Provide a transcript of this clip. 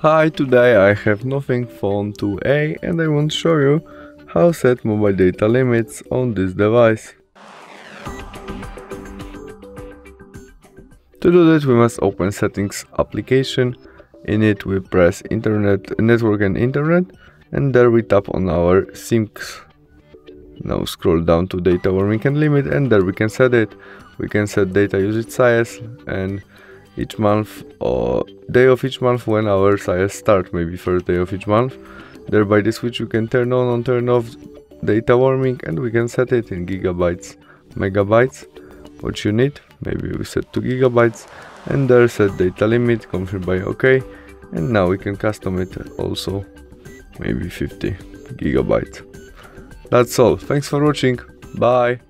Hi, today I have Nothing Phone 2A and I want to show you how set mobile data limits on this device. To do that we must open Settings application. In it we press Internet, Network and Internet, and there we tap on our syncs. Now scroll down to data warming and limit, and there we can set it. We can set data usage size and each month or day of each month when our size start, maybe first day of each month. There by this switch you can turn on and turn off data warming, and we can set it in gigabytes, megabytes, what you need. Maybe we set 2 gigabytes, and there set data limit, confirm by OK, and now we can custom it also, maybe 50 gigabytes. That's all. Thanks for watching. Bye.